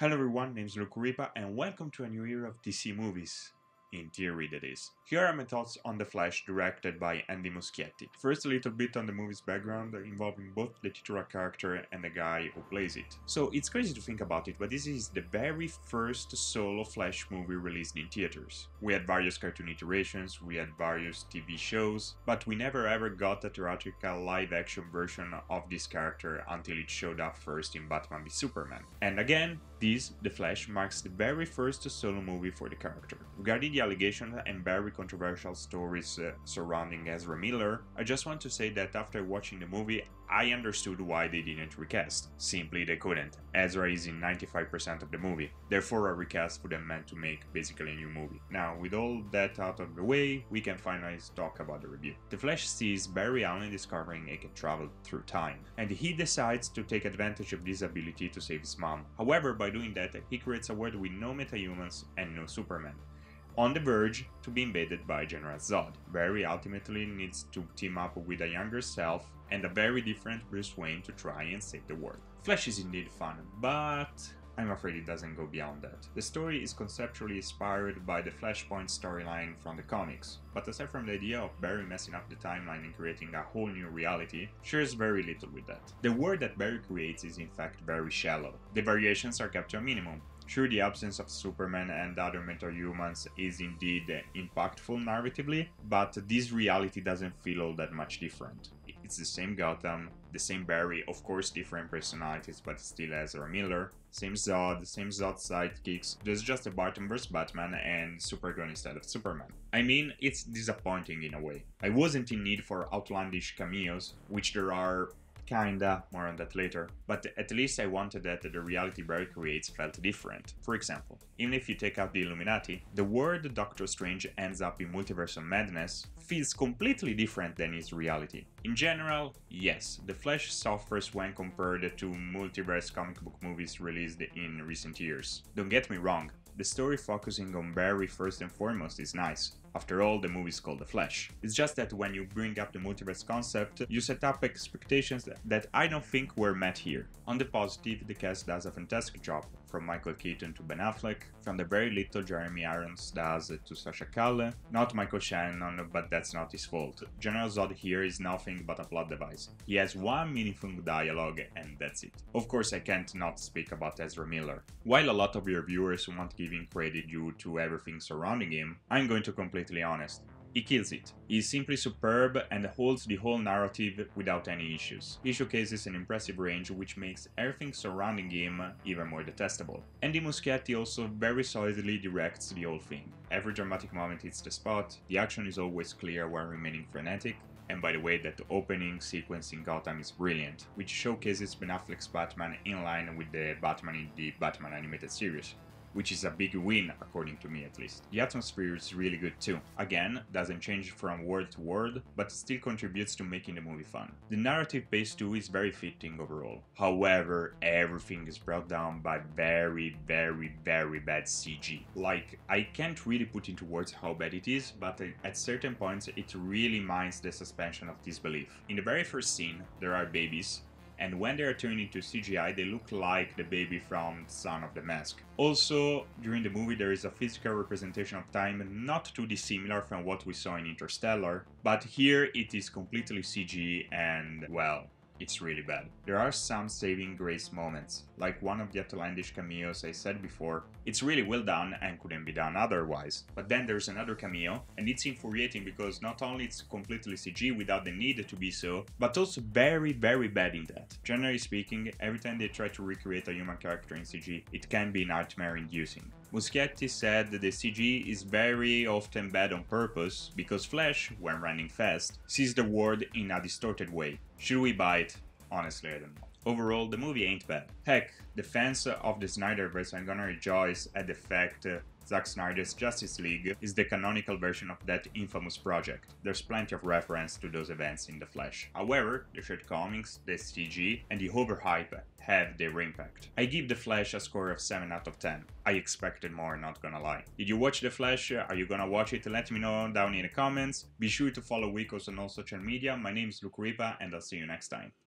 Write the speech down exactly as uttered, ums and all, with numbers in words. Hello everyone, name's Luke Ripa and welcome to a new era of D C movies. In theory, that is. Here are my thoughts on The Flash, directed by Andy Muschietti. First, a little bit on the movie's background, involving both the titular character and the guy who plays it. So, it's crazy to think about it, but this is the very first solo Flash movie released in theaters. We had various cartoon iterations, we had various T V shows, but we never ever got a theatrical live-action version of this character until it showed up first in Batman v Superman. And again, this, The Flash, marks the very first solo movie for the character. Regarding the allegations and very controversial stories uh, surrounding Ezra Miller, I just want to say that after watching the movie, I understood why they didn't recast. Simply, they couldn't. Ezra is in ninety-five percent of the movie, therefore a recast would have meant to make basically a new movie. Now, with all that out of the way, we can finally talk about the review. The Flash sees Barry Allen discovering he can travel through time, and he decides to take advantage of this ability to save his mom. However, by doing that, he creates a world with no metahumans and no Superman, on the verge to be invaded by General Zod. Barry ultimately needs to team up with a younger self and a very different Bruce Wayne to try and save the world. Flash is indeed fun, but I'm afraid it doesn't go beyond that. The story is conceptually inspired by the Flashpoint storyline from the comics, but aside from the idea of Barry messing up the timeline and creating a whole new reality, shares very little with that. The world that Barry creates is in fact very shallow. The variations are kept to a minimum. Sure, the absence of Superman and other metahumans is indeed impactful narratively, but this reality doesn't feel all that much different. It's the same Gotham, the same Barry, of course different personalities, but still Ezra Miller, same Zod, same Zod sidekicks, there's just a Barton versus Batman and Supergirl instead of Superman. I mean, it's disappointing in a way. I wasn't in need for outlandish cameos, which there are kinda, more on that later, but at least I wanted that the reality Barry creates felt different. For example, even if you take out the Illuminati, the world Doctor Strange ends up in Multiverse of Madness feels completely different than his reality. In general, yes, The Flash suffers when compared to multiverse comic book movies released in recent years. Don't get me wrong, the story focusing on Barry first and foremost is nice. After all, the movie is called The Flash. It's just that when you bring up the multiverse concept, you set up expectations that I don't think were met here. On the positive, the cast does a fantastic job, from Michael Keaton to Ben Affleck, from the very little Jeremy Irons does to Sasha Calle, not Michael Shannon, but that's not his fault. General Zod here is nothing but a plot device. He has one meaningful dialogue and that's it. Of course, I can't not speak about Ezra Miller. While a lot of your viewers won't give him credit due to everything surrounding him, I'm going to complain completely honest. He kills it. He is simply superb and holds the whole narrative without any issues. He showcases an impressive range which makes everything surrounding him even more detestable. Andy Muschietti also very solidly directs the whole thing. Every dramatic moment hits the spot, the action is always clear while remaining frenetic, and by the way, that opening sequence in Gotham is brilliant, which showcases Ben Affleck's Batman in line with the Batman in the Batman animated series, which is a big win, according to me at least. The atmosphere is really good too. Again, doesn't change from world to world, but still contributes to making the movie fun. The narrative pace too is very fitting overall. However, everything is brought down by very, very, very bad C G. Like, I can't really put into words how bad it is, but at certain points it really mines the suspension of disbelief. In the very first scene, there are babies, and when they are turned into C G I, they look like the baby from Son of the Mask. Also, during the movie there is a physical representation of time not too dissimilar from what we saw in Interstellar, but here it is completely C G and, well, it's really bad. There are some saving grace moments, like one of the outlandish cameos I said before. It's really well done and couldn't be done otherwise. But then there's another cameo, and it's infuriating because not only it's completely C G without the need to be so, but also very, very bad in that. Generally speaking, every time they try to recreate a human character in C G, it can be nightmare-inducing. Muschietti said that the C G is very often bad on purpose, because Flash, when running fast, sees the world in a distorted way. Should we buy it? Honestly, I don't know. Overall, the movie ain't bad. Heck, the fans of the Snyderverse are gonna rejoice at the fact uh, Zack Snyder's Justice League is the canonical version of that infamous project. There's plenty of reference to those events in The Flash. However, the shortcomings, the C G and the overhype have their impact. I give The Flash a score of seven out of ten. I expected more, not gonna lie. Did you watch The Flash? Are you gonna watch it? Let me know down in the comments. Be sure to follow Wikos on all social media. My name is Luke Ripa and I'll see you next time.